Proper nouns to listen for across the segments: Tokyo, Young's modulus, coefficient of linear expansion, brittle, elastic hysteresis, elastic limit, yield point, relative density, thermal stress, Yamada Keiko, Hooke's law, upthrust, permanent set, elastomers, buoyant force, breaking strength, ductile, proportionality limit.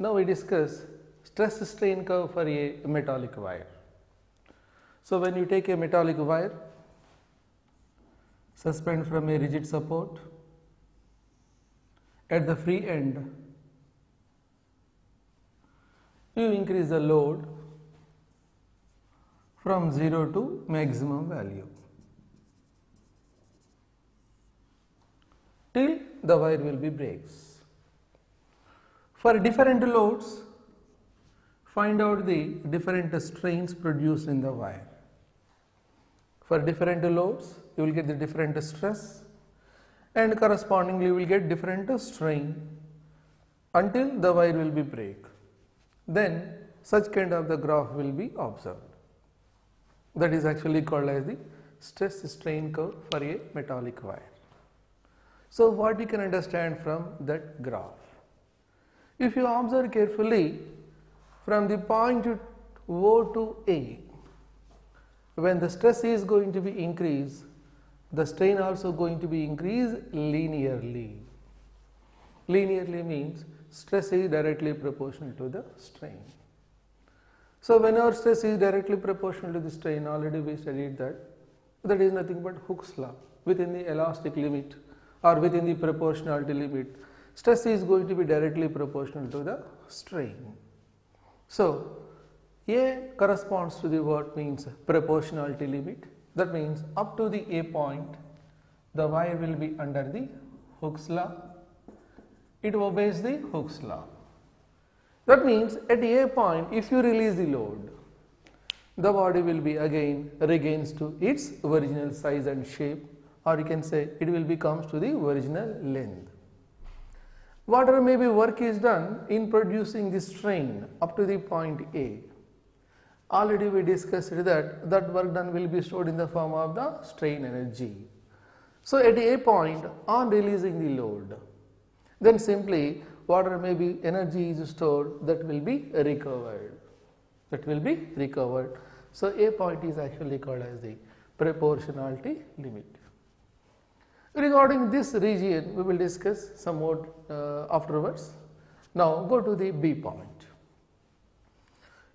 Now, we discuss stress strain curve for a metallic wire. So, when you take a metallic wire, suspend from a rigid support, at the free end you increase the load from 0 to maximum value till the wire will be breaks. For different loads, find out the different strains produced in the wire. For different loads, you will get the different stress and correspondingly you will get different strain until the wire will be break. Then such kind of the graph will be observed. That is actually called as the stress strain curve for a metallic wire. So, what you can understand from that graph? If you observe carefully, from the point O to A, when the stress is going to be increased, the strain also going to be increased linearly. Linearly means stress is directly proportional to the strain. So, whenever stress is directly proportional to the strain, already we studied that, that is nothing but Hooke's law. Within the elastic limit or within the proportionality limit, stress is going to be directly proportional to the strain. So, A corresponds to the word means proportionality limit. That means up to the A point, the wire will be under the Hooke's law. It obeys the Hooke's law. That means at A point, if you release the load, the body will be again regains to its original size and shape, or you can say it will becomes to the original length. Whatever maybe work is done in producing the strain up to the point A, already we discussed that work done will be stored in the form of the strain energy. So at A point, on releasing the load, then simply whatever may be energy is stored, that will be recovered. That will be recovered. So A point is actually called as the proportionality limit. Regarding this region, we will discuss some more afterwards. Now go to the B point.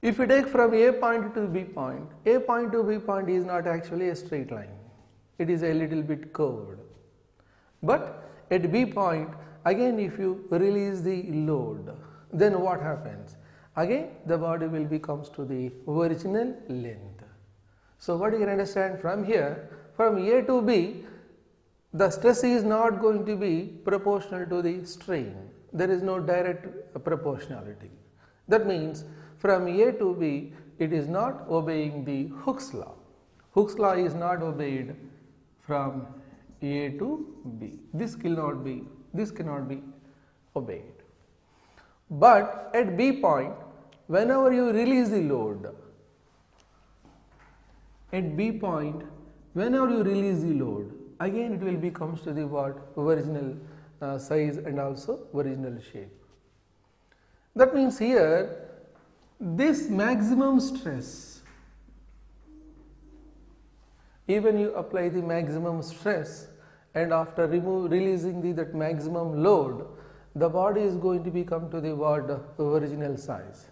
If you take from A point to B point, A point to B point is not actually a straight line. It is a little bit curved. But at B point, again if you release the load, then what happens? Again the body will becomes to the original length. So what you can understand from here, from A to B, the stress is not going to be proportional to the strain. There is no direct proportionality. That means from A to B, it is not obeying the Hooke's law. Hooke's law is not obeyed from A to B. This cannot be obeyed. But at B point, whenever you release the load, again it will becomes to the original size and also original shape. That means here, this maximum stress, even you apply the maximum stress, and after releasing that maximum load, the body is going to become to the original size.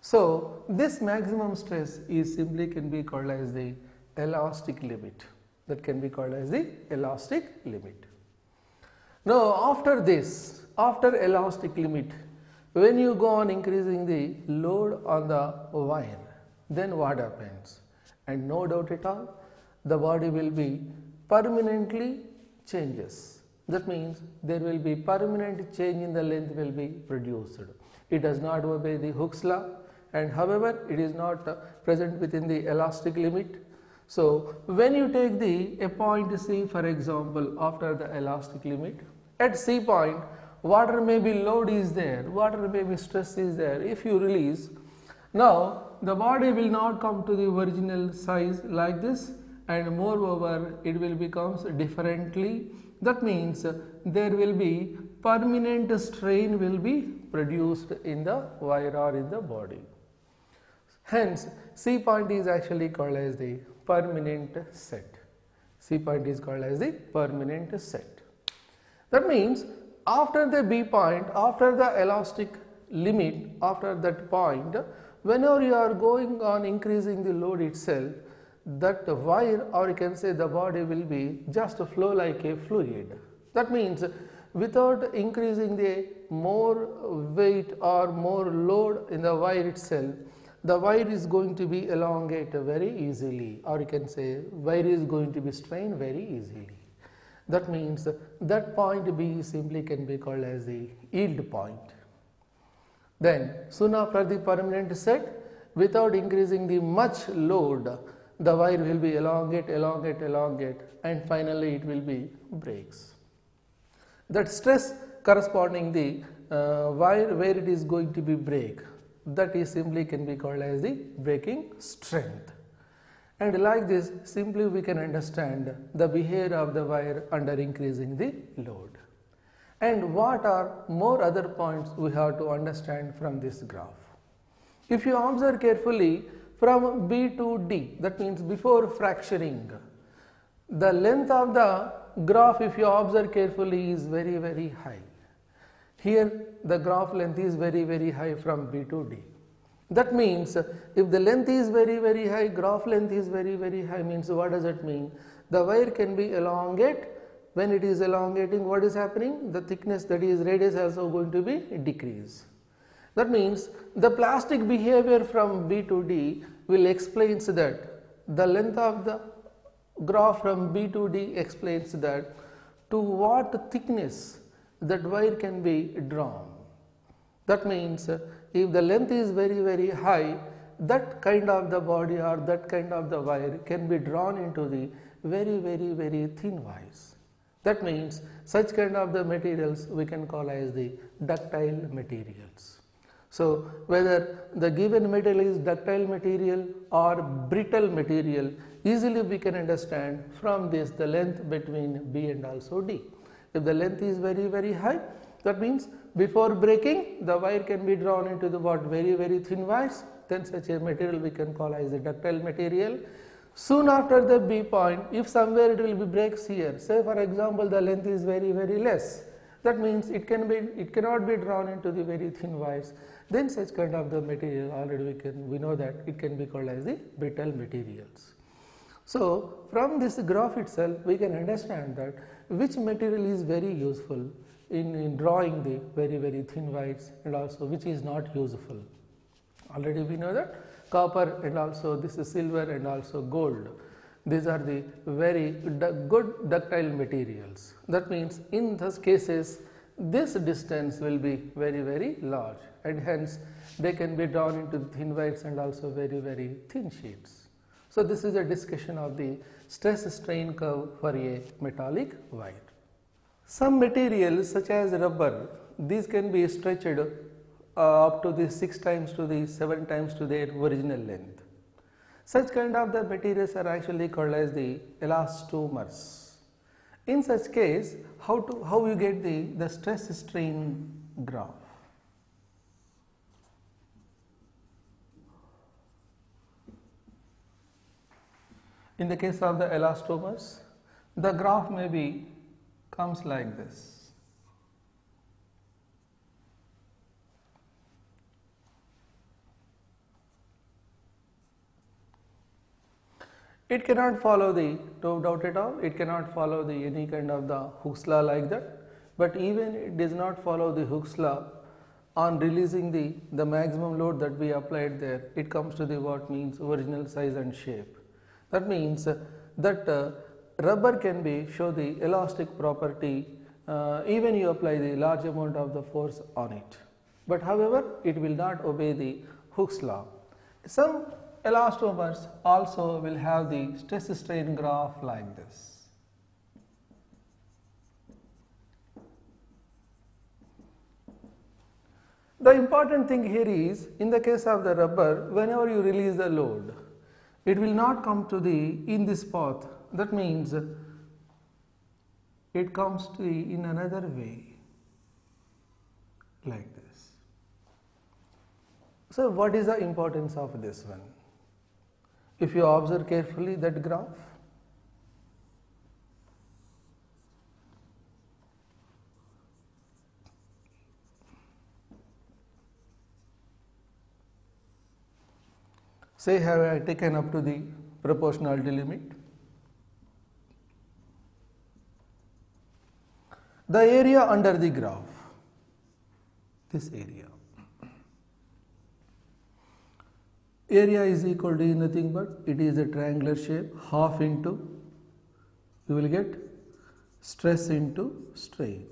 So this maximum stress is simply can be called as the elastic limit. Now after this, after elastic limit, when you go on increasing the load on the wire, then what happens? And no doubt at all, the body will be permanently changes. That means there will be permanent change in the length will be produced. It does not obey the Hooke's law, and however it is not present within the elastic limit. So when you take a point C, for example, after the elastic limit, at C point, whatever may be load is there, whatever may be stress is there, if you release, now the body will not come to the original size like this, and moreover it will becomes differently. That means there will be permanent strain will be produced in the wire or in the body. Hence C point is actually called as the permanent set. That means after the B point, after the elastic limit after that point, whenever you are going on increasing the load itself, that wire, or you can say the body, will be just flow like a fluid. That means without increasing the more weight or more load in the wire itself, the wire is going to be elongated very easily, or you can say wire is going to be strained very easily. That means that point B simply can be called as the yield point. Then soon after the permanent set, without increasing the much load, the wire will be elongate, and finally it will be breaks. That stress corresponding the wire where it is going to be break, that is simply can be called as the breaking strength. And like this, simply we can understand the behavior of the wire under increasing the load. And what are more other points we have to understand from this graph? If you observe carefully, from B to D, that means before fracturing, the length of the graph, if you observe carefully, is very, very high. Here, the graph length is very, very high from B to D. That means if the length is very, very high, graph length is very, very high, means what does it mean? The wire can be elongate. When it is elongating, what is happening? The thickness, that is radius, also going to be decrease. That means the plastic behavior from B to D will explains that. The length of the graph from B to D explains that to what thickness that wire can be drawn. That means if the length is very, very high, that kind of the body or that kind of the wire can be drawn into the very, very, very thin wires. That means such kind of the materials we can call as the ductile materials. So whether the given material is ductile material or brittle material, easily we can understand from this the length between B and also D. If the length is very, very high, that means before breaking, the wire can be drawn into the what? Very, very thin wires. Then such a material we can call as a ductile material. Soon after the B point, if somewhere it will be breaks here, say for example the length is very, very less, that means it cannot be drawn into the very thin wires, then such kind of the material already we know that it can be called as the brittle materials. So from this graph itself, we can understand that which material is very useful in drawing the very, very thin wires, and also which is not useful. Already we know that copper and also this is silver and also gold. These are the very good ductile materials. That means in those cases, this distance will be very, very large, and hence they can be drawn into thin wires and also very, very thin sheets. So this is a discussion of the stress strain curve for a metallic wire. Some materials such as rubber, these can be stretched up to the 6 times to the 7 times to their original length. Such kind of the materials are actually called as the elastomers. In such case, how you get the stress strain graph? In the case of the elastomers, the graph maybe comes like this. It cannot follow the, no doubt at all, it cannot follow the any kind of the Hooke's law like that. But even it does not follow the Hooke's law on releasing the maximum load that we applied there, it comes to the what means original size and shape. That means that rubber can be show the elastic property even you apply the large amount of the force on it. But however, it will not obey the Hooke's law. Some elastomers also will have the stress strain graph like this. The important thing here is, in the case of the rubber, whenever you release the load, it will not come to in this path. That means it comes to in another way like this. So what is the importance of this one? If you observe carefully that graph, say have I taken up to the proportionality limit. The area under the graph, this area is equal to nothing but it is a triangular shape, half into, you will get stress into strain.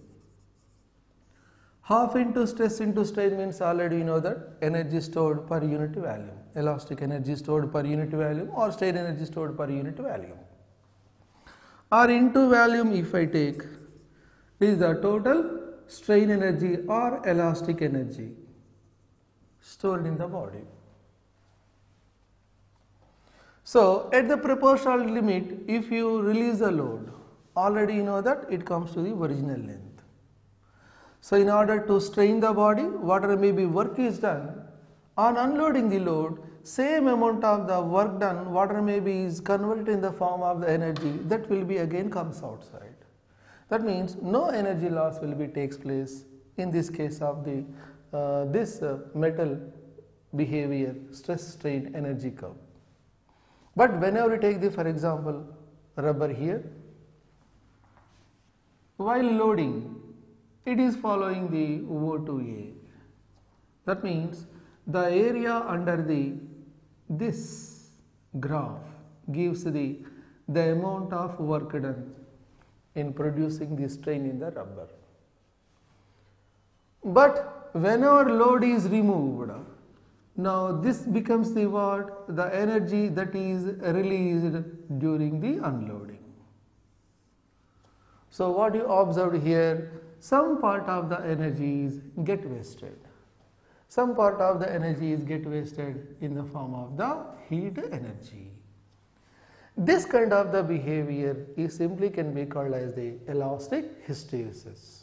Half into stress into strain means already we know that energy stored per unit volume, elastic energy stored per unit volume or strain energy stored per unit volume. Or into volume if I take, is the total strain energy or elastic energy stored in the body. So at the proportional limit, if you release the load, already you know that it comes to the original length. So in order to strain the body, whatever may be work is done, on unloading the load, same amount of the work done, whatever may be is converted in the form of the energy that will be again comes outside. That means no energy loss will be takes place in this case of the metal behavior stress strain energy curve. But whenever we take the, for example, rubber here, while loading, it is following the O2A. That means the area under the this graph gives the amount of work done in producing the strain in the rubber. But whenever load is removed, now this becomes the what? The energy that is released during the unloading. So what you observed here, some part of the energies get wasted. Some part of the energies get wasted in the form of the heat energy. This kind of the behavior is simply can be called as the elastic hysteresis.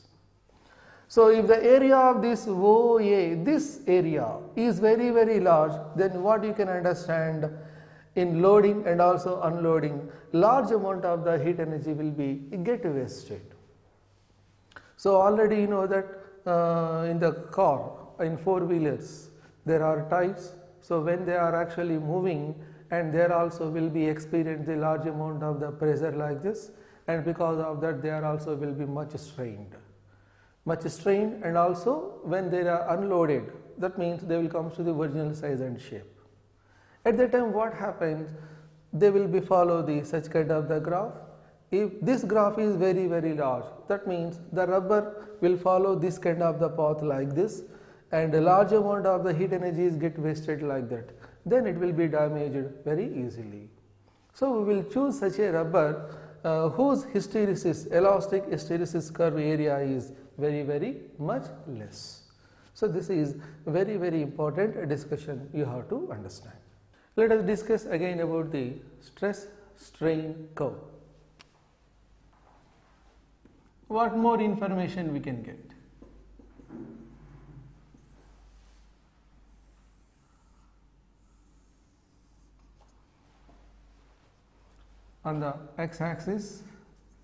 So if the area of this OA, this area is very, very large, then what you can understand in loading and also unloading, large amount of the heat energy will be get wasted. So already you know that in the car, in four-wheelers, there are tyres. So when they are actually moving, and there also will be experienced the large amount of the pressure like this, and because of that they are also will be much strained, and also when they are unloaded, that means they will come to the original size and shape. At that time what happens, they will be follow the such kind of the graph. If this graph is very, very large, that means the rubber will follow this kind of the path like this, and a large amount of the heat energies get wasted like that, then it will be damaged very easily. So we will choose such a rubber whose hysteresis, elastic hysteresis curve area is very, very much less. So this is very, very important discussion you have to understand. Let us discuss again about the stress-strain curve. What more information we can get? On the x-axis,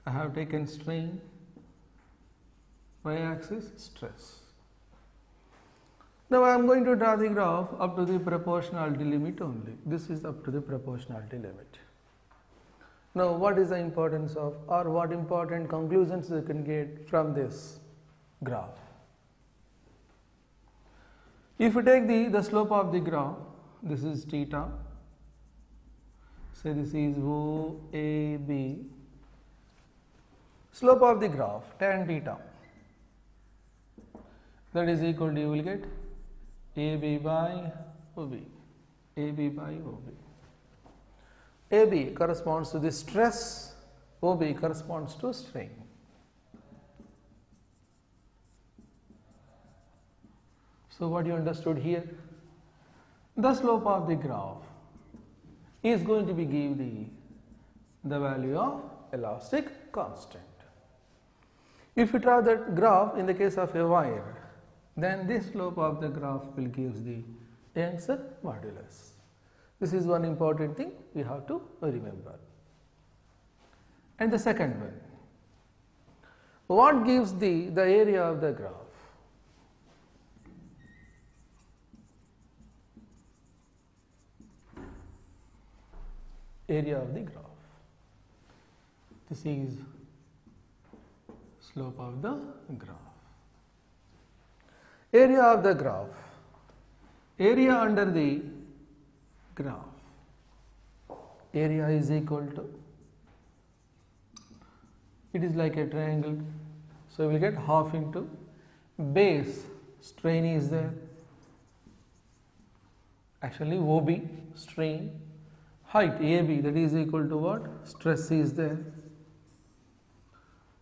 I have taken strain, y-axis stress. Now I am going to draw the graph up to the proportionality limit only. This is up to the proportionality limit. Now, what is the importance of, or what important conclusions you can get from this graph? If you take the slope of the graph, this is theta. Say this is OAB. Slope of the graph, tan theta. That is equal to, you will get AB by OB. AB by OB. AB corresponds to the stress, OB corresponds to strain. So what you understood here? The slope of the graph is going to be give the value of elastic constant. If you draw that graph in the case of a wire, then this slope of the graph will give the Young's modulus. This is one important thing we have to remember. And the second one, what gives the area of the graph? area of the graph. This is slope of the graph. Area of the graph. Area under the graph. Area is equal to, it is like a triangle, so we will get half into base strain is there, actually OB strain, height AB, that is equal to what? Stress is there.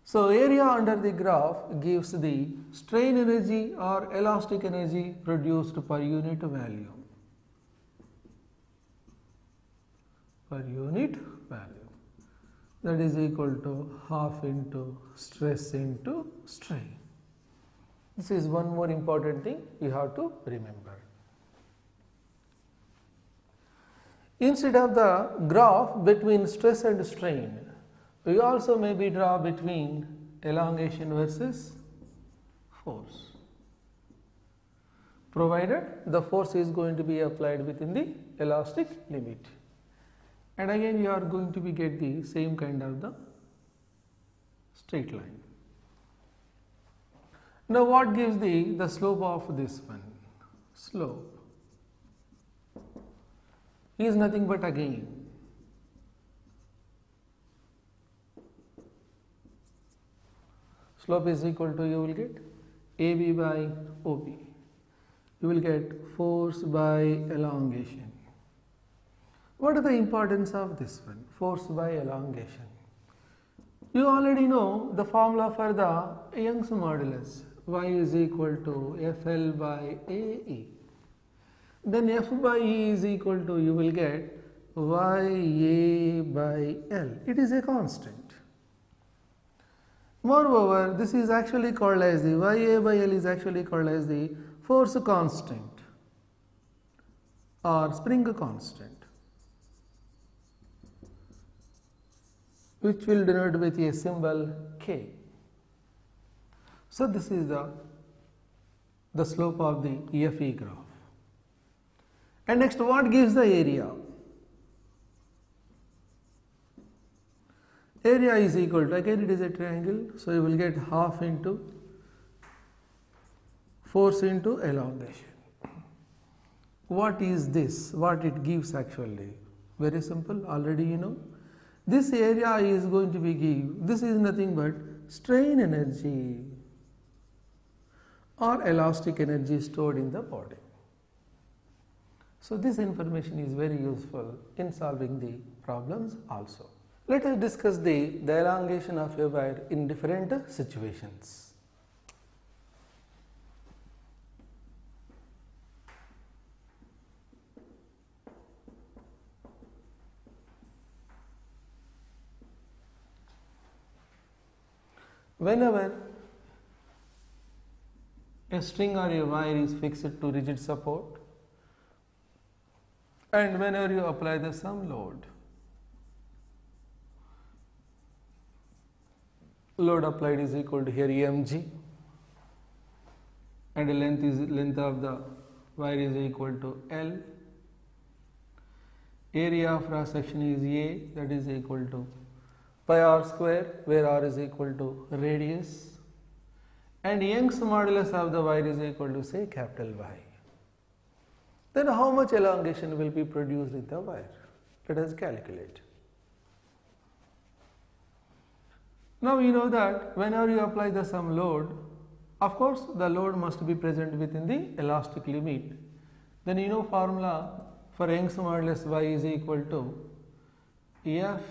So area under the graph gives the strain energy or elastic energy produced per unit value. That is equal to half into stress into strain. This is one more important thing you have to remember. Instead of the graph between stress and strain, we also maybe draw between elongation versus force, provided the force is going to be applied within the elastic limit. And again you are going to be get the same kind of the straight line. Now what gives the slope of this one? Slope is nothing but again slope is equal to, you will get AB by OB. You will get force by elongation. What is the importance of this one? Force by elongation. You already know the formula for the Young's modulus. Y is equal to FL by AE. Then F by E is equal to, you will get YA by L. It is a constant. Moreover, this is actually called as the YA by L is actually called as the force constant or spring constant, which will denote with a symbol K. So this is the slope of the EFE graph. And next, what gives the area? Area is equal to, again it is a triangle, so you will get half into force into elongation. What is this? What it gives actually? Very simple, already you know. This area is going to be give, this is nothing but strain energy or elastic energy stored in the body. So this information is very useful in solving the problems also. Let us discuss the elongation of a wire in different situations. Whenever a string or a wire is fixed to rigid support and whenever you apply some load applied is equal to here mg and the length of the wire is equal to L, area of cross section is A, that is equal to pi r square, where r is equal to radius, and Young's modulus of the wire is equal to say capital Y. Then how much elongation will be produced in the wire? Let us calculate. Now you know that whenever you apply some load, of course the load must be present within the elastic limit. Then you know formula for Young's modulus Y is equal to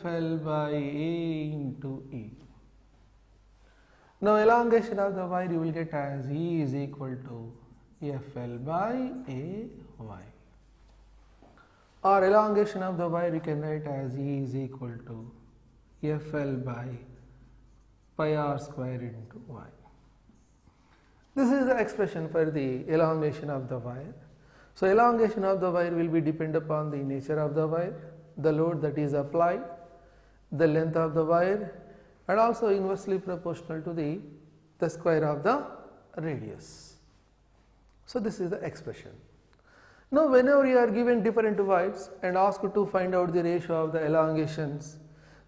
FL by A into E. Now elongation of the wire you will get as E is equal to FL by AY, or elongation of the wire you can write as E is equal to FL by pi r square into Y. This is the expression for the elongation of the wire. So elongation of the wire will be depend upon the nature of the wire, the load that is applied, the length of the wire, and also inversely proportional to the square of the radius. So this is the expression. Now, whenever you are given different waves and asked to find out the ratio of the elongations,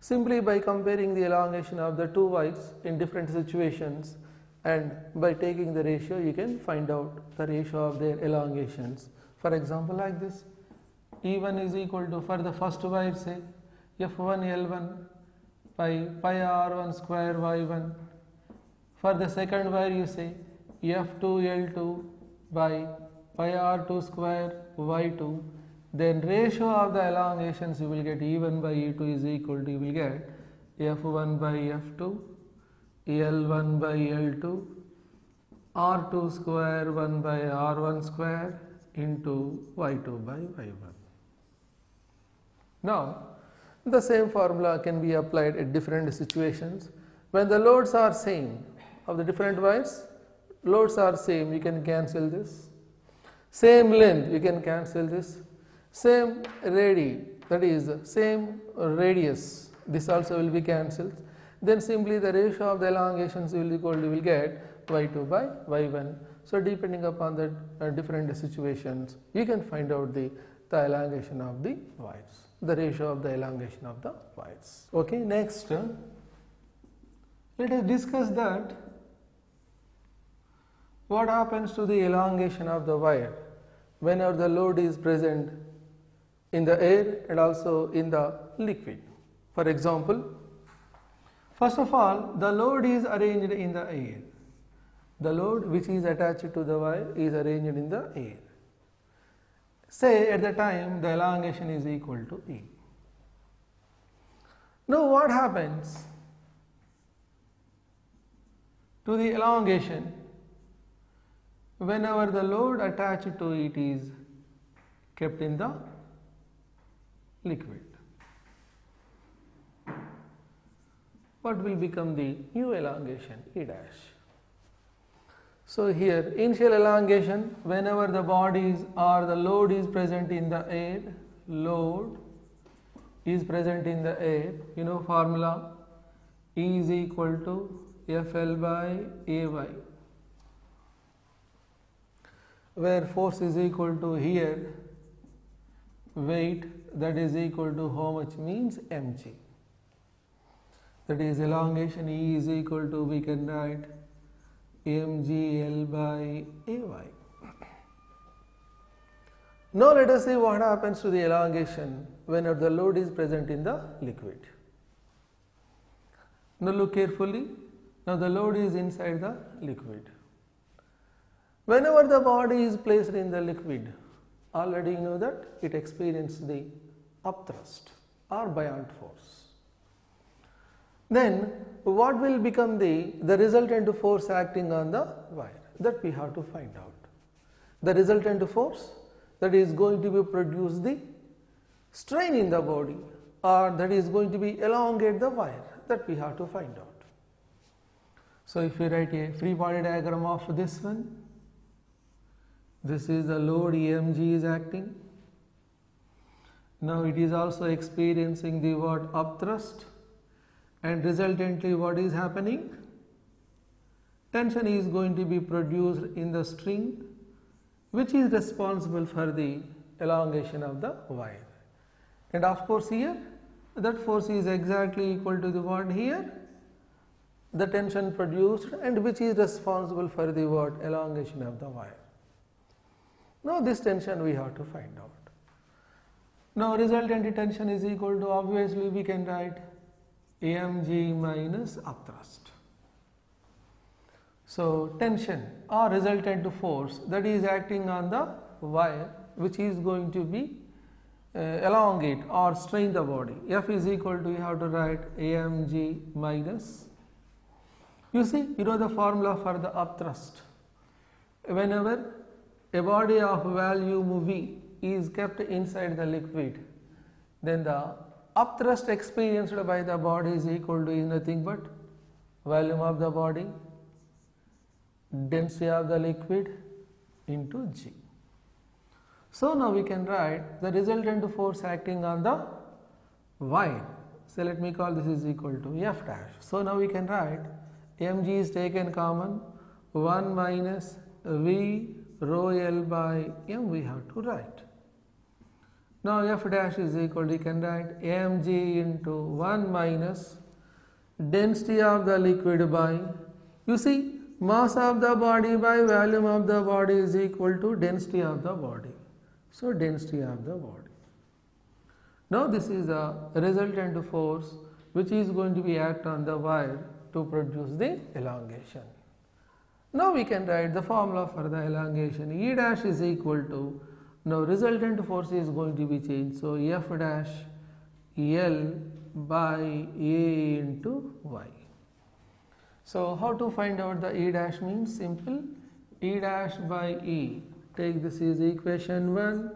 simply by comparing the elongation of the two waves in different situations and by taking the ratio, you can find out the ratio of their elongations. For example, like this, E1 is equal to, for the first wave, say, F1 L1 by pi R1 square Y1. For the second wave, you say, F2 L2 by pi R2 square Y2. Then ratio of the elongations you will get E1 by E2 is equal to, you will get F1 by F2, L1 by L2, R2 square 1 by R1 square into Y2 by Y1. Now, the same formula can be applied at different situations. When the loads are same of the different wires, loads are same, you can cancel this. Same length, you can cancel this. Same radii, that is same radius, this also will be cancelled. Then simply the ratio of the elongations will be equal to, will get y2 by y1. So depending upon the different situations, you can find out the elongation of the wires, the ratio of the elongation of the wires. Okay, next, let us discuss that what happens to the elongation of the wire whenever the load is present in the air and also in the liquid. For example, first of all, the load is arranged in the air. The load which is attached to the wire is arranged in the air. Say at the time the elongation is equal to E. Now what happens to the elongation whenever the load attached to it is kept in the liquid? What will become the new elongation, E dash? So here, initial elongation whenever the bodies or the load is present in the air, load is present in the air, you know formula, E is equal to FL by AY, where force is equal to here, weight that is equal to how much means mg. That is elongation E is equal to, we can write mgl by Ay. Now let us see what happens to the elongation whenever the load is present in the liquid. Now look carefully. Now the load is inside the liquid. Whenever the body is placed in the liquid, already you know that it experiences the upthrust or buoyant force. Then what will become the resultant force acting on the wire? That we have to find out. The resultant force that is going to be produce the strain in the body or that is going to be elongate the wire, that we have to find out. So if you write a free body diagram of this one, this is the load EMG is acting. Now it is also experiencing the what, upthrust, and resultantly what is happening? Tension is going to be produced in the string, which is responsible for the elongation of the wire. And of course here, that force is exactly equal to the what here? The tension produced, and which is responsible for the what, elongation of the wire. Now this tension we have to find out. Now resultant tension is equal to, obviously we can write AMG minus upthrust. So tension or resultant force that is acting on the wire, which is going to be elongate or strain the body. F is equal to, you have to write AMG minus. You see, you know the formula for the upthrust. Whenever a body of value V is kept inside the liquid, then the upthrust experienced by the body is equal to is nothing but volume of the body, density of the liquid into G. So now we can write the resultant force acting on the wire. So let me call this is equal to F dash. So now we can write mg is taken common, 1 minus V rho L by m we have to write. Now F dash is equal to, you can write mg into 1 minus density of the liquid by, you see, mass of the body by volume of the body is equal to density of the body. So density of the body. Now this is the resultant force which is going to be acted on the wire to produce the elongation. Now we can write the formula for the elongation. E dash is equal to, now resultant force is going to be changed. So F dash L by A into Y. So how to find out the E dash means? Simple. E dash by E. Take this is equation 1.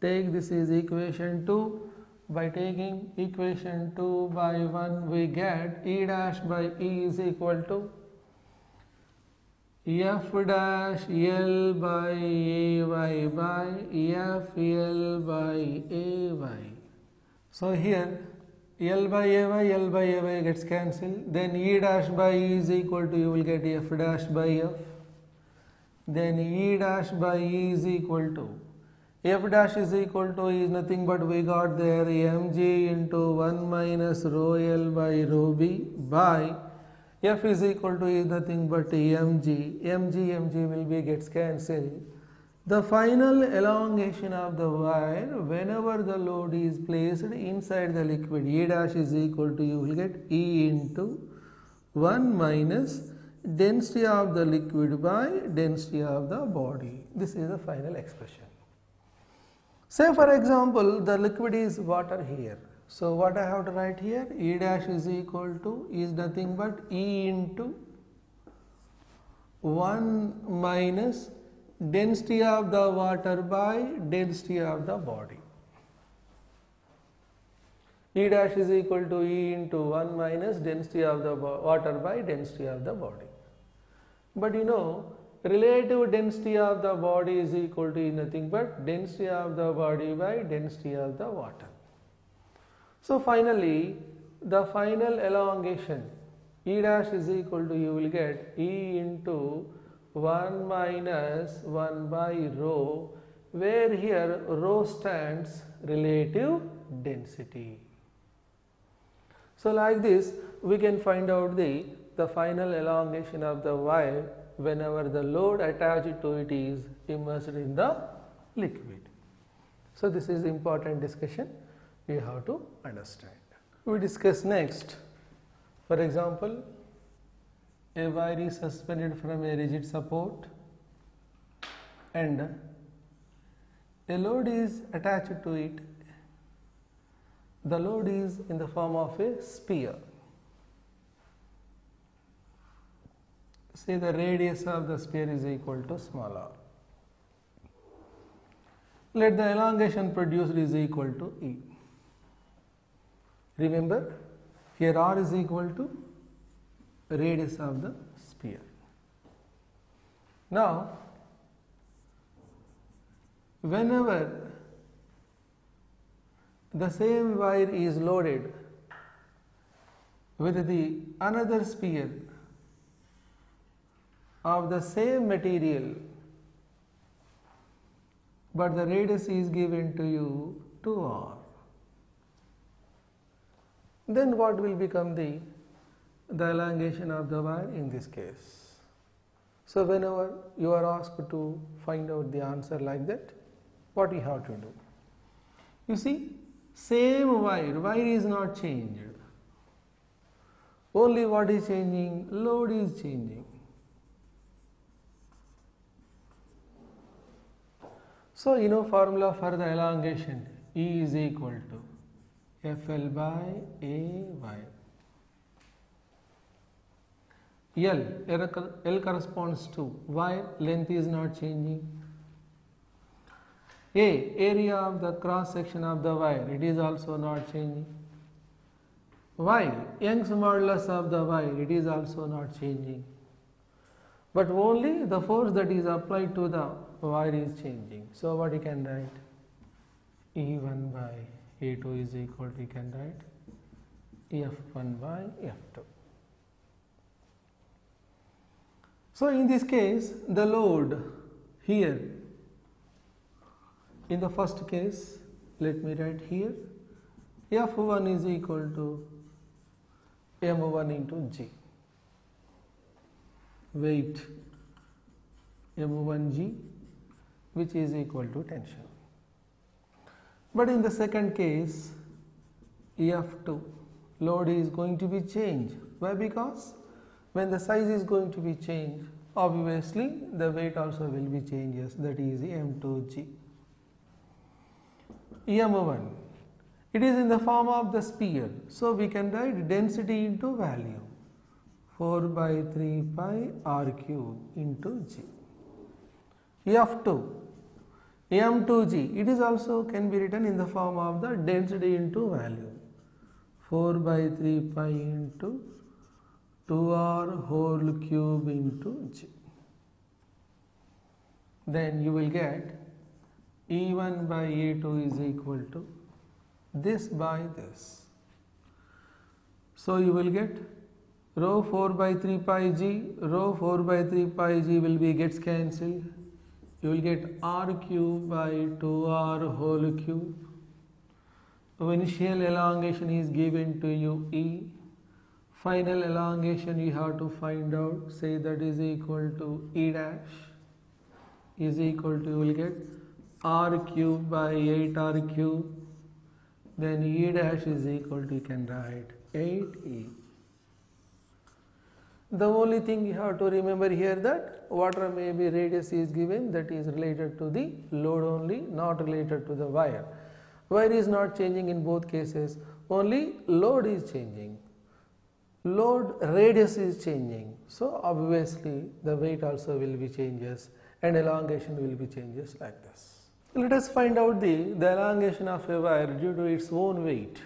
Take this is equation 2. By taking equation 2 by 1 we get E dash by E is equal to F dash L by AY by F L by AY. So here L by AY gets cancelled. Then E dash by E is equal to, you will get F dash by F. Then E dash by E is equal to, F dash is equal to is nothing but we got there mg into 1 minus rho L by rho B by F is equal to is nothing but mg, mg will be gets cancelled. The final elongation of the wire whenever the load is placed inside the liquid, E dash is equal to, you will get E into 1 minus density of the liquid by density of the body. This is the final expression. Say for example, the liquid is water here. So what I have to write here, E dash is equal to is nothing but E into 1 minus density of the water by density of the body. E dash is equal to E into 1 minus density of the water by density of the body. But you know, relative density of the body is equal to nothing but density of the body by density of the water. So finally, the final elongation E dash is equal to, you will get E into 1 minus 1 by rho, where here rho stands relative density. So like this we can find out the final elongation of the wire whenever the load attached to it is immersed in the liquid. So this is important discussion we have to understand. We discuss next, for example, a wire is suspended from a rigid support and a load is attached to it. The load is in the form of a sphere. Say the radius of the sphere is equal to small r. Let the elongation produced is equal to E. Remember, here r is equal to radius of the sphere. Now, whenever the same wire is loaded with the another sphere of the same material, but the radius is given to you 2r, then what will become the elongation of the wire in this case? So whenever you are asked to find out the answer like that, what you have to do? You see, same wire is not changed. Only what is changing? Load is changing. So you know formula for the elongation, E is equal to FL by AY. L corresponds to wire, length is not changing. A, area of the cross section of the wire, it is also not changing. Y, Young's modulus of the wire, it is also not changing. But only the force that is applied to the wire is changing. So what you can write? E1 by A2 is equal to, you can write F1 by F2. So in this case, the load here. In the first case, let me write here F1 is equal to M1 into G. Weight M1G, which is equal to tension. But in the second case, F2, load is going to be changed. Why? Because when the size is going to be changed, obviously the weight also will be changed. Yes, that is M2G. M1, it is in the form of the sphere. So we can write density into value, 4 by 3 pi r cube into G. F2, M2G, it is also can be written in the form of the density into value, 4 by 3 pi into 2r whole cube into G. Then you will get E1 by E2 is equal to this by this. So you will get rho 4 by 3 pi G, rho 4 by 3 pi G will be gets cancelled. You will get r cube by 2r whole cube. Initial elongation is given to you E. Final elongation you have to find out. Say that is equal to E dash is equal to, you will get r cube by 8r cube. Then E dash is equal to, you can write 8E. The only thing you have to remember here that water may be radius is given, that is related to the load only, not related to the wire. Wire is not changing in both cases, only load is changing. Load radius is changing. So obviously the weight also will be changes and elongation will be changes like this. Let us find out the elongation of a wire due to its own weight.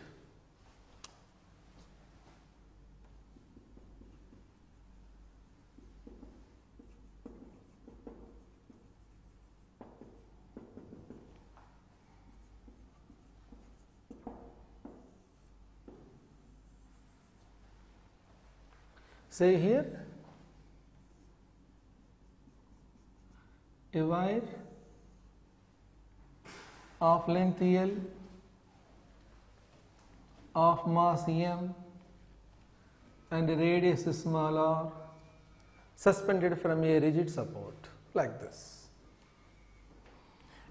Say here a wire of length L of mass M and radius small r suspended from a rigid support like this.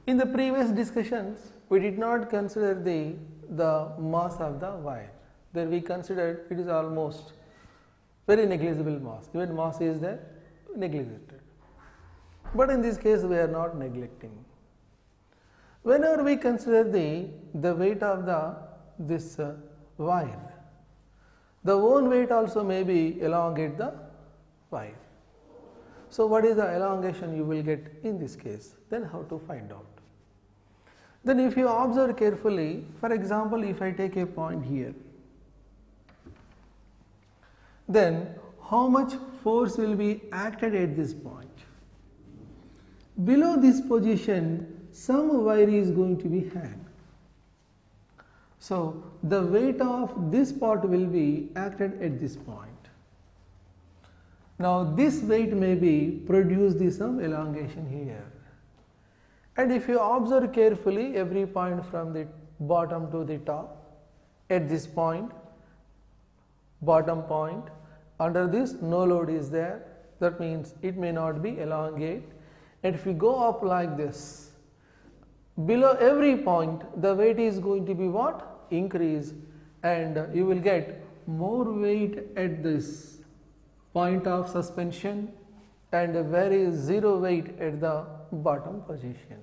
In the previous discussions we did not consider the mass of the wire. There we considered it is almost very negligible mass, even mass is there neglected. But in this case we are not neglecting. Whenever we consider the weight of this wire, the own weight also may be elongate the wire. So what is the elongation you will get in this case? Then how to find out? Then if you observe carefully, for example if I take a point here, then how much force will be acted at this point? Below this position, some wire is going to be hanged. So the weight of this part will be acted at this point. Now this weight may be produced some elongation here. And if you observe carefully, every point from the bottom to the top, at this point, bottom point, under this no load is there, that means it may not be elongate. And if you go up like this, below every point the weight is going to be what? Increase, and you will get more weight at this point of suspension and very zero weight at the bottom position.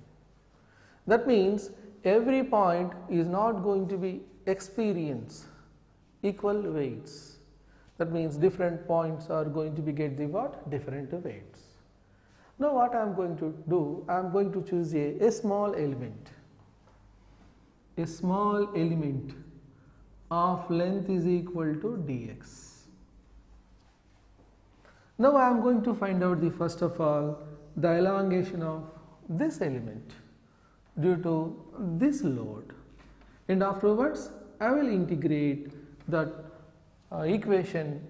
That means every point is not going to be experienced equal weights. That means different points are going to be get the what? Different weights. Now what I am going to do, I am going to choose a small element. A small element of length is equal to dx. Now I am going to find out the first of all the elongation of this element due to this load, and afterwards I will integrate that equation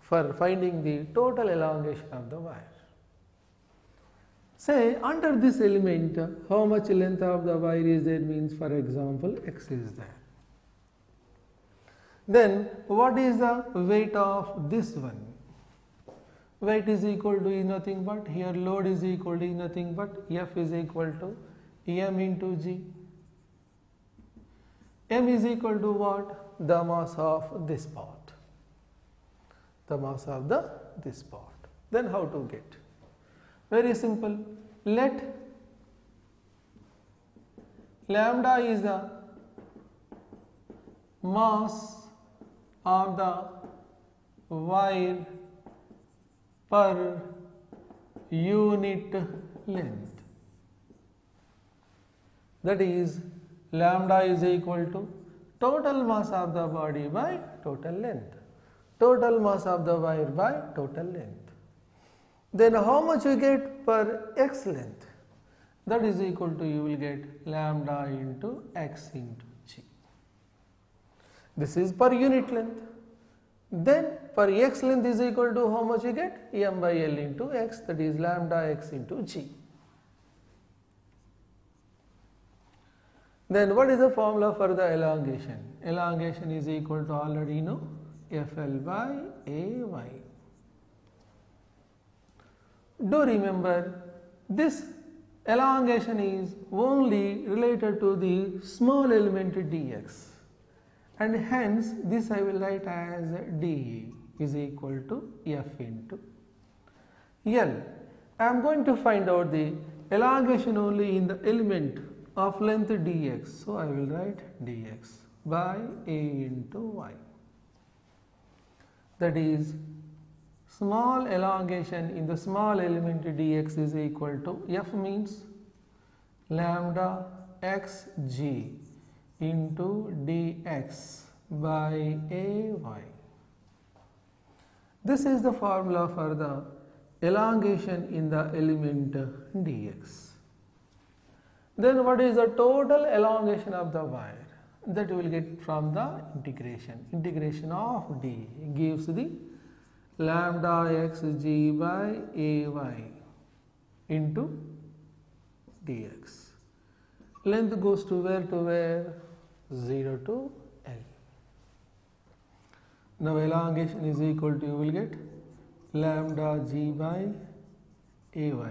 for finding the total elongation of the wire. Say under this element, how much length of the wire is there means, for example, x is there. Then what is the weight of this one? Weight is equal to nothing but, here load is equal to nothing but F is equal to m into g. M is equal to what? The mass of this part. The mass of this part. Then how to get? Very simple. Let lambda is the mass of the wire per unit length. That is, lambda is equal to total mass of the body by total length. Total mass of the wire by total length. Then how much you get per x length? That is equal to, you will get lambda into x into g. This is per unit length. Then per x length is equal to how much you get? M by L into x, that is lambda x into g. Then what is the formula for the elongation? Elongation is equal to, already know, FL by AY. Do remember, this elongation is only related to the small element dx. And hence, this I will write as dE is equal to F into L. I am going to find out the elongation only in the element of length dx. So, I will write dx by A into y. That is, small elongation in the small element dx is equal to F means lambda x g into dx by AY. This is the formula for the elongation in the element dx. Then what is the total elongation of the wire? That you will get from the integration. Integration of d gives the lambda x g by AY into dx. Length goes to where? 0 to L. Now elongation is equal to, you will get lambda g by AY.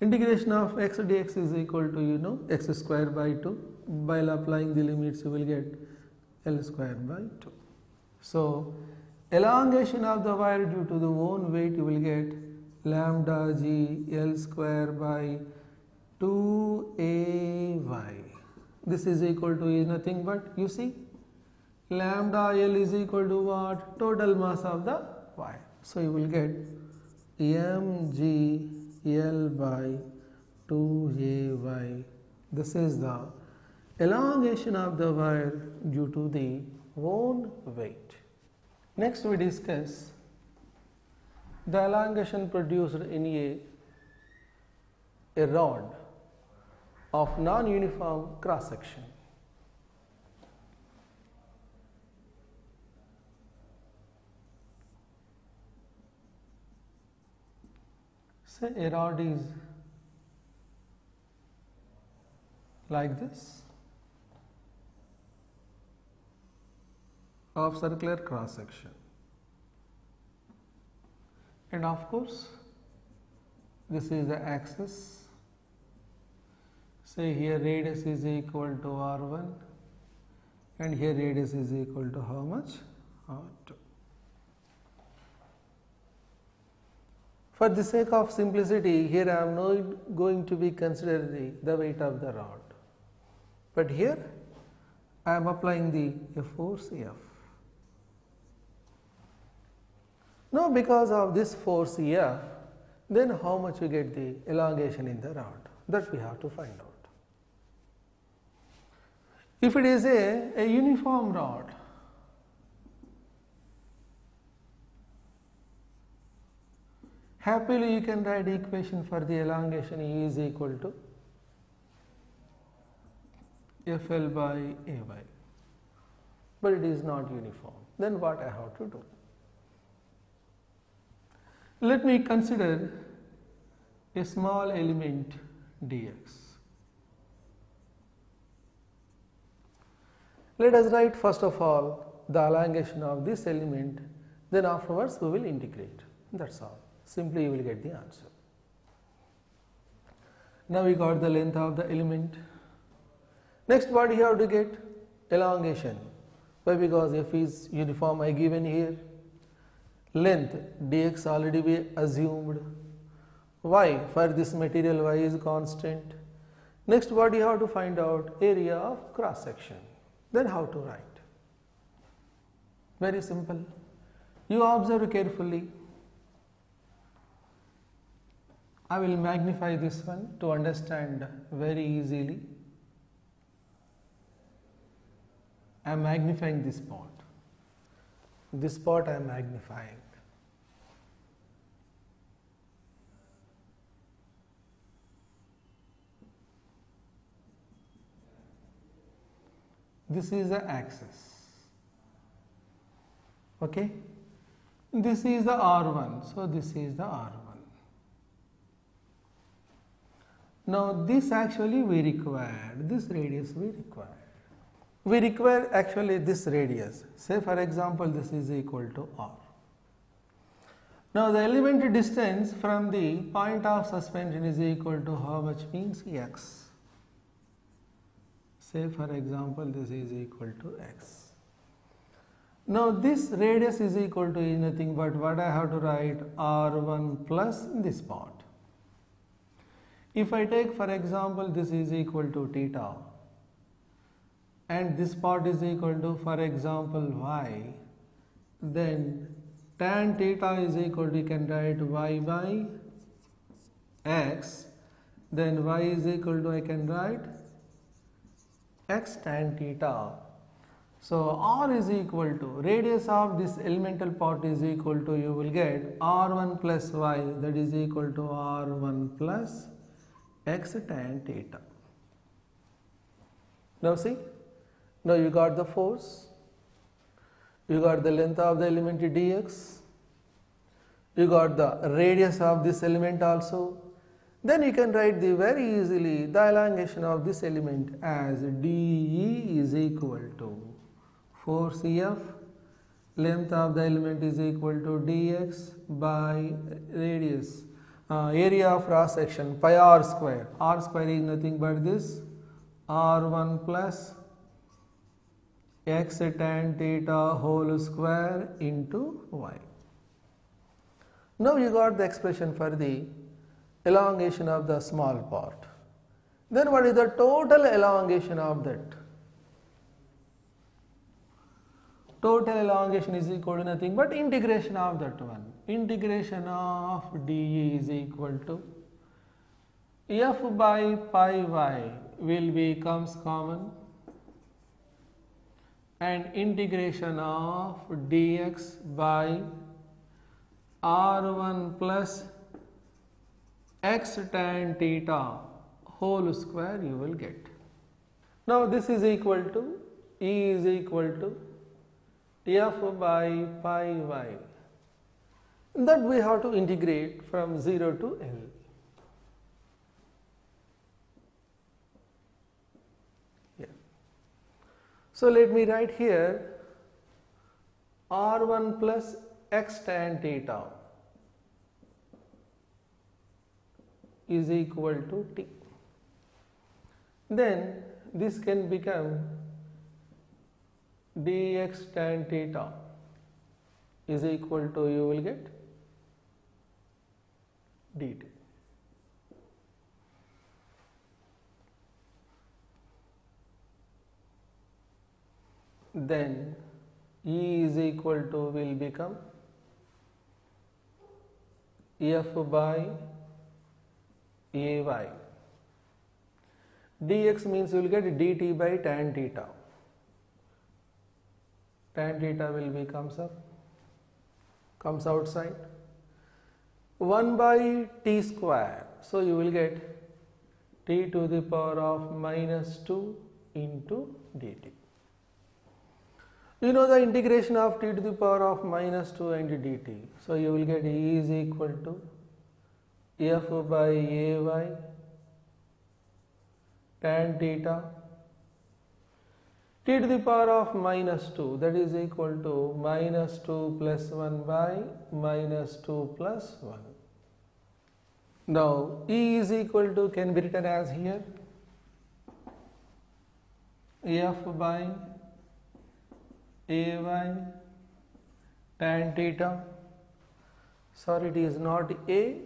Integration of x dx is equal to, x square by 2. By applying the limits, you will get L square by 2. So elongation of the wire due to the own weight, you will get lambda g L square by 2AY. This is equal to nothing but, you see, lambda L is equal to what? Total mass of the wire. So you will get mg L by 2AY. This is the elongation of the wire due to the own weight. Next we discuss the elongation produced in a rod of non-uniform cross section. Say a rod is like this, of circular cross section, and of course this is the axis. Say here radius is equal to R1, and here radius is equal to how much? R2. For the sake of simplicity, here I am not going to be considering the weight of the rod. But here I am applying the force F. Now because of this force F, then how much you get the elongation in the rod? That we have to find out. If it is a uniform rod, happily you can write equation for the elongation is equal to FL by AY. But it is not uniform. Then what I have to do? Let me consider a small element dx. Let us write first of all the elongation of this element, then afterwards we will integrate. That's all. Simply you will get the answer. Now we got the length of the element. Next, what you have to get? Elongation. Why? Because f is uniform, I given here. Length dx already we assumed. Y, for this material y is constant. Next, what you have to find out? Area of cross section. Then how to write? Very simple. You observe carefully. I will magnify this one to understand very easily. I am magnifying this part. This part I am magnifying. This is the axis. Okay? This is the R1. So this is the R1. Now this actually we require. This radius we require. We require actually this radius. Say for example this is equal to R. Now the element distance from the point of suspension is equal to how much? Means x. Say for example this is equal to x. Now this radius is equal to nothing but what I have to write? R1 plus this part. If I take for example this is equal to theta, and this part is equal to for example y, then tan theta is equal to, you can write y by x, then y is equal to, I can write x tan theta. So r is equal to, radius of this elemental part is equal to, you will get r1 plus y, that is equal to r1 plus x tan theta. Now see. Now you got the force, you got the length of the element dx, you got the radius of this element also. Then you can write the very easily the elongation of this element as dE is equal to 4cF, length of the element is equal to dx by radius, area of cross section pi r square. R square is nothing but this r1 plus x tan theta whole square into y. Now you got the expression for the elongation of the small part. Then what is the total elongation of that? Total elongation is equal to nothing but integration of that one. Integration of dE is equal to f by pi y will becomes common, and integration of dx by r1 plus x tan theta whole square you will get. Now this is equal to E is equal to f by pi y. That we have to integrate from 0 to L. So let me write here r1 plus x tan theta is equal to t. Then this can become dx tan theta is equal to, you will get dt. Then E is equal to will become f by ay. Dx means you will get dt by tan theta. Tan theta will be comes outside. 1 by t square. So you will get t to the power of minus 2 into dt. You know the integration of t to the power of minus 2 and dt. So you will get E is equal to F by Ay tan theta t to the power of -2, that is equal to -2 + 1 by -2 + 1. Now E is equal to, can be written as here, F by Ay tan theta, sorry it is not A,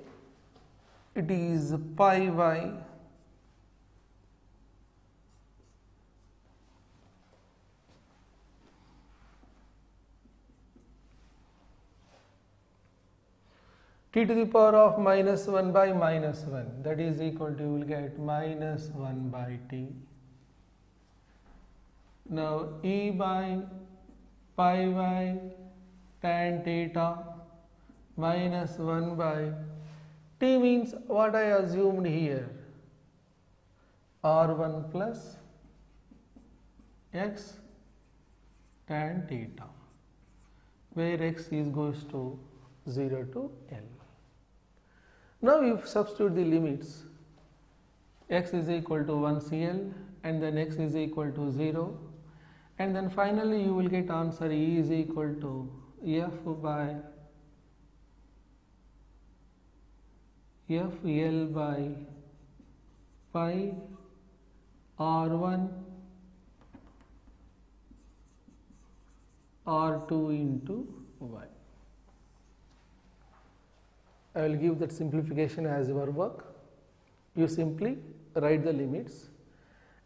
it is pi by t to the power of -1 by -1, that is equal to, you will get -1 by t. Now E by pi by tan theta -1 by t means what I assumed here, r1 + x tan theta, where x is goes to 0 to L. Now you substitute the limits, x is equal to 1 CL and then x is equal to 0, and then finally you will get answer E is equal to F L by pi R1 R2 into Y. I will give that simplification as your work. You simply write the limits.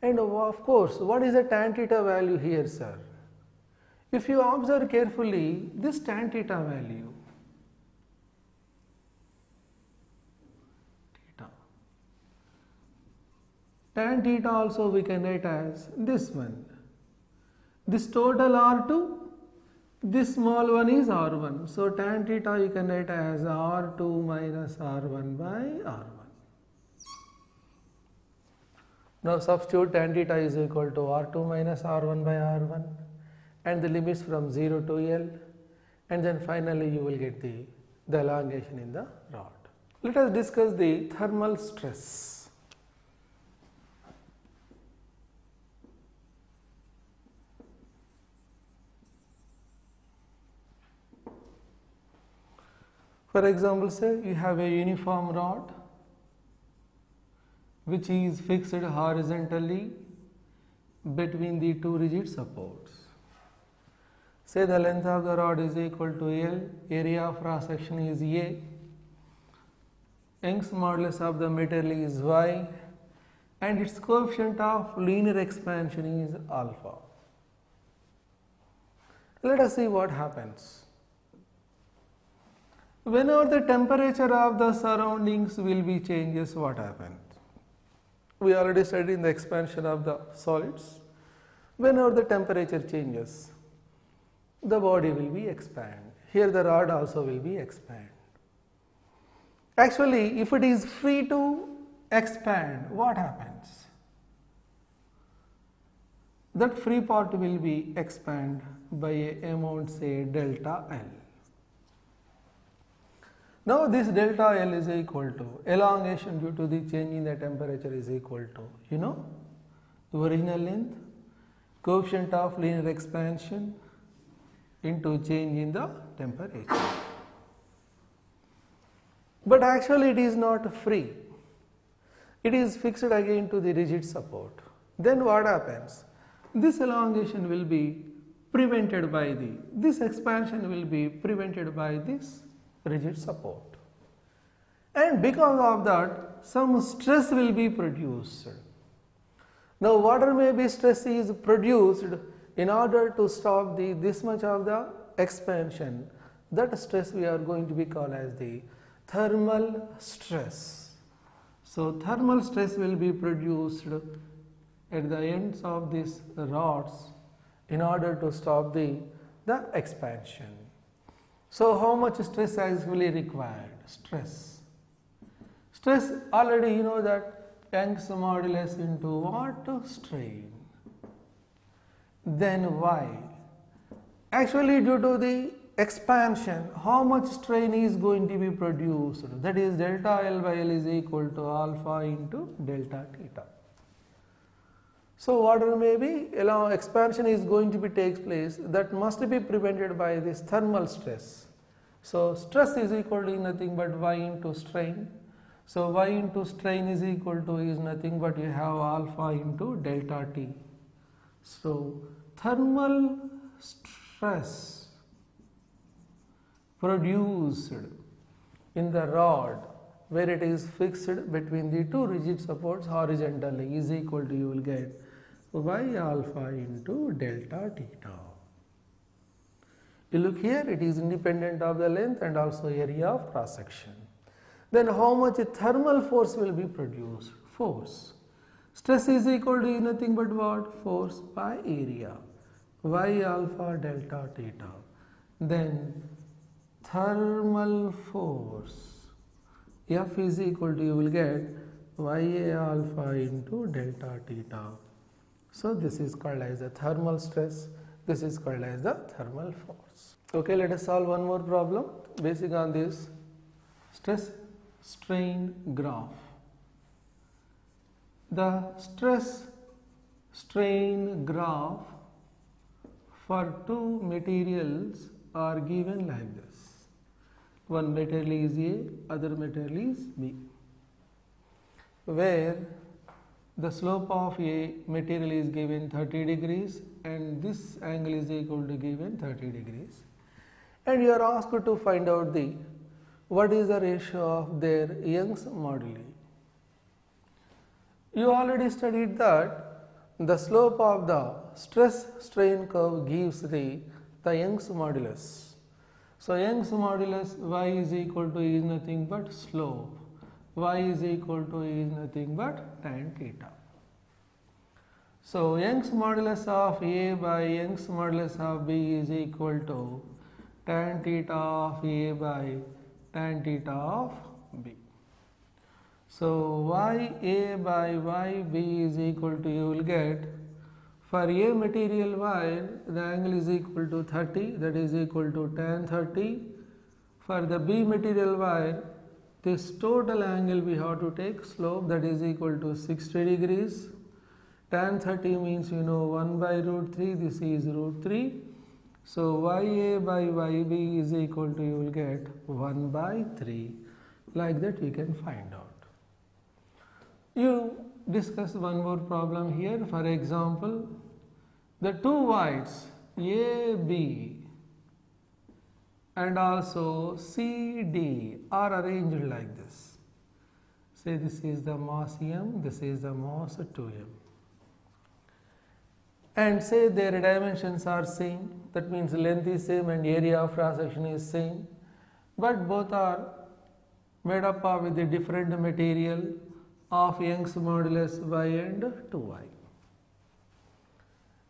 And of course, what is the tan theta value here, sir? If you observe carefully, this tan theta value, theta, tan theta also we can write as this one. This total R2, this small one is R1. So tan theta you can write as R2 minus R1 by R1. Now substitute tan theta is equal to R2 minus R1 by R1 and the limits from 0 to L, and then finally you will get the elongation in the rod. Let us discuss the thermal stress. For example, say you have a uniform rod which is fixed horizontally between the two rigid supports. Say the length of the rod is equal to L, area of cross section is A, Young's modulus of the material is Y, and its coefficient of linear expansion is alpha. Let us see what happens. Whenever the temperature of the surroundings will be changes, what happens? We already studied in the expansion of the solids. Whenever the temperature changes, the body will be expand. Here the rod also will be expand. Actually, if it is free to expand, what happens? That free part will be expand by an amount, say delta L. Now this delta L is equal to elongation due to the change in the temperature is equal to, you know, the original length, coefficient of linear expansion into change in the temperature. But actually it is not free. It is fixed again to the rigid support. Then what happens? This elongation will be prevented by this expansion will be prevented by this rigid support, and because of that some stress will be produced. Now water may be stress is produced in order to stop this much of the expansion. That stress we are going to be called as the thermal stress. So thermal stress will be produced at the ends of these rods in order to stop the expansion. So how much stress actually required? Stress already you know that Young's modulus into what? Strain. Then Y. Actually due to the expansion, how much strain is going to be produced? That is, delta L by L is equal to alpha into delta theta. So, whatever may be, expansion is going to be takes place, that must be prevented by this thermal stress. So, stress is equal to nothing but y into strain. So, y into strain is equal to is nothing but you have alpha into delta t. So, thermal stress produced in the rod where it is fixed between the two rigid supports horizontally is equal to, you will get y alpha into delta theta. You look here, it is independent of the length and also area of cross section. Then how much thermal force will be produced? Force. Stress is equal to nothing but what? Force by area. Y alpha delta theta. Then thermal force F is equal to, you will get YA alpha into delta theta. So, this is called as the thermal stress, this is called as the thermal force. Okay, let us solve one more problem based on this stress strain graph. The stress strain graph for two materials are given like this. One material is A, other material is B, where the slope of A material is given 30 degrees and this angle is equal to given 30 degrees. And you are asked to find out the what is the ratio of their Young's modulus. You already studied that the slope of the stress strain curve gives the Young's modulus. So, Young's modulus y is equal to is nothing but slope, y is equal to is nothing but tan theta. So, Young's modulus of A by Young's modulus of B is equal to tan theta of A by tan theta of B. So, y A by y B is equal to, you will get for A material wire, the angle is equal to 30, that is equal to tan 30. For the B material wire, this total angle we have to take slope, that is equal to 60 degrees. Tan 30 means 1 by root 3, this is root 3. So, YA by YB is equal to, you will get 1 by 3. Like that we can find out. You discuss one more problem here. For example, the two wires AB and also CD are arranged like this. Say this is the mass M, this is the mass 2M. And say their dimensions are same, that means length is same and area of cross section is same, but both are made up of the different material of Young's modulus y and 2y.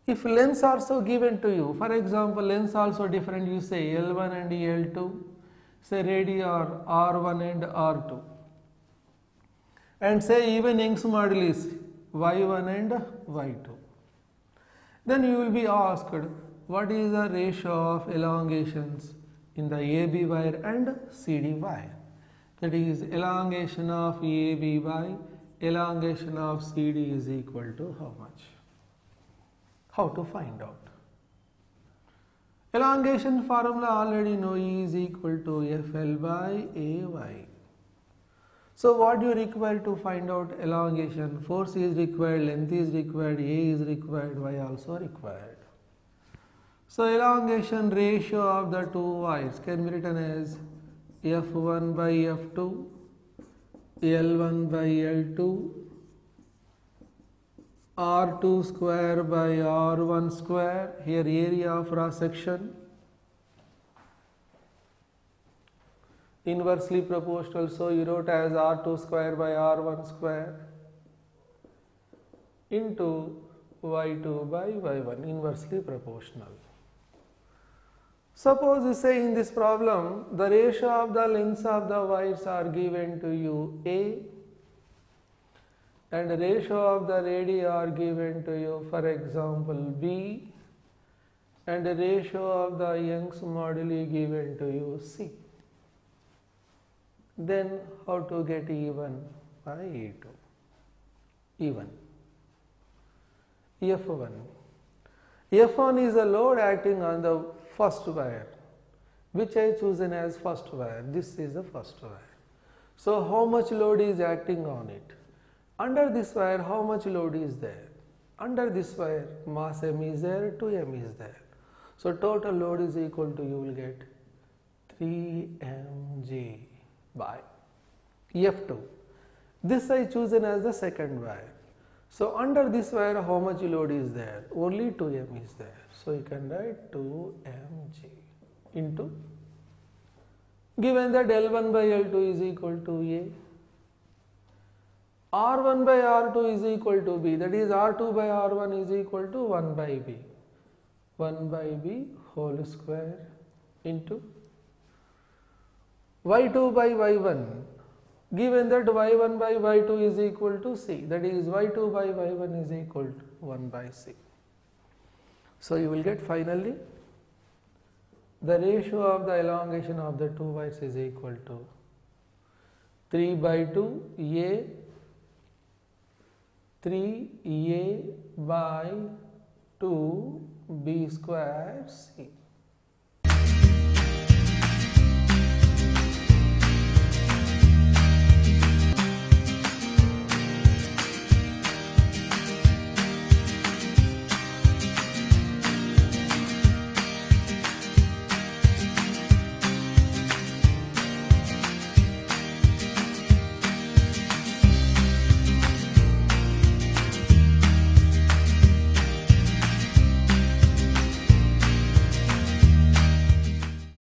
If lengths are so given to you, for example, lengths also different, you say L1 and L2, say radii are R1 and R2, and say even Young's modulus y1 and y2. Then you will be asked what is the ratio of elongations in the AB wire and CD wire. That is, elongation of AB by elongation of CD is equal to how much? How to find out? Elongation formula already know, E is equal to FL by AY. So, what you require to find out elongation? Force is required, length is required, A is required, Y also required. So, elongation ratio of the two wires can be written as F1 by F2, L1 by L2, R2 square by R1 square, here area of cross section inversely proportional, so you wrote as R2 square by R1 square into Y2 by Y1 inversely proportional. Suppose you say in this problem, the ratio of the lengths of the wires are given to you A and the ratio of the radii are given to you, for example, B and the ratio of the Young's moduli given to you C. Then how to get E1 by E2? E1. F1. F1 is a load acting on the first wire, which I chosen as first wire. This is the first wire. So how much load is acting on it? Under this wire, how much load is there? Under this wire, mass m is there, 2m is there. So total load is equal to, you will get 3mg by F2. This I chosen as the second wire. So under this wire, how much load is there? Only 2m is there. So you can write 2mg into, given that L1 by L2 is equal to A, R1 by R2 is equal to B, that is R2 by R1 is equal to 1 by B. 1 by B whole square into Y2 by Y1, given that Y1 by Y2 is equal to C, that is Y2 by Y1 is equal to 1 by C. So you will get finally the ratio of the elongation of the two wires is equal to 3 by 2 A 3A by 2B square C.